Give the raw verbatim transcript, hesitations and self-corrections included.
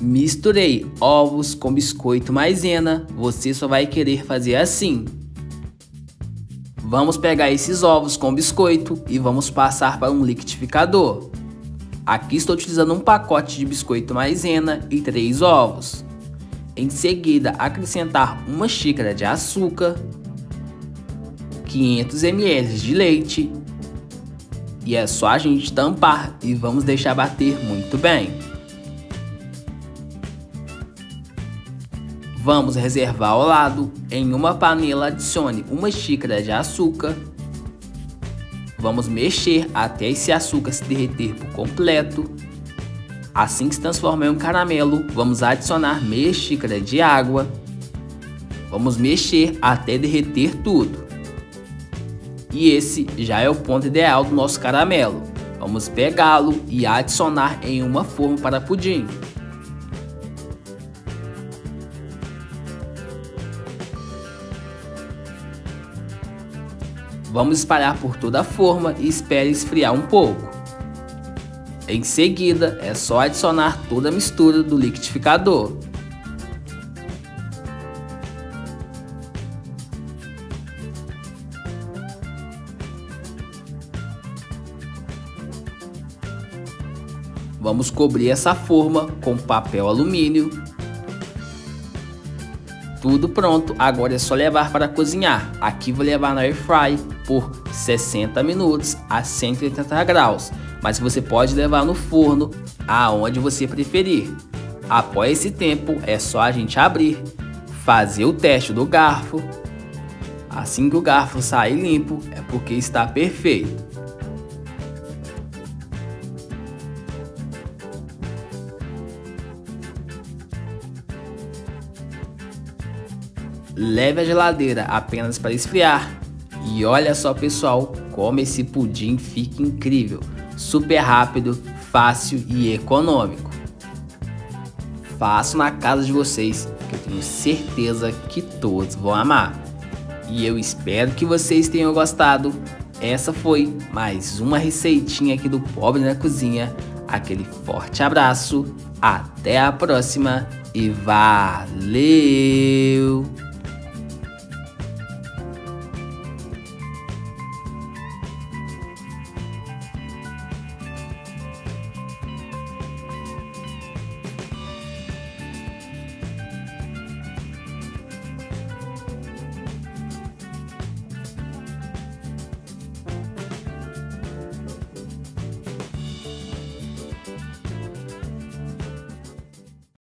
Misturei ovos com biscoito maisena. Você só vai querer fazer assim. Vamos pegar esses ovos com biscoito e vamos passar para um liquidificador. Aqui estou utilizando um pacote de biscoito maisena e três ovos. Em seguida, acrescentar uma xícara de açúcar, quinhentos mililitros de leite. E é só a gente tampar e vamos deixar bater muito bem. Vamos reservar ao lado. Em uma panela adicione uma xícara de açúcar. Vamos mexer até esse açúcar se derreter por completo. Assim que se transformar em um caramelo, vamos adicionar meia xícara de água. Vamos mexer até derreter tudo. E esse já é o ponto ideal do nosso caramelo. Vamos pegá-lo e adicionar em uma forma para pudim. Vamos espalhar por toda a forma e espere esfriar um pouco. Em seguida, é só adicionar toda a mistura do liquidificador. Vamos cobrir essa forma com papel alumínio. Tudo pronto, agora é só levar para cozinhar. Aqui vou levar na air fry por sessenta minutos a cento e oitenta graus. Mas você pode levar no forno aonde você preferir. Após esse tempo, é só a gente abrir, fazer o teste do garfo. Assim que o garfo sair limpo, é porque está perfeito. Leve à geladeira apenas para esfriar. E olha só, pessoal, como esse pudim fica incrível. Super rápido, fácil e econômico. Faço na casa de vocês, que eu tenho certeza que todos vão amar. E eu espero que vocês tenham gostado. Essa foi mais uma receitinha aqui do Pobre na Cozinha. Aquele forte abraço, até a próxima e valeu!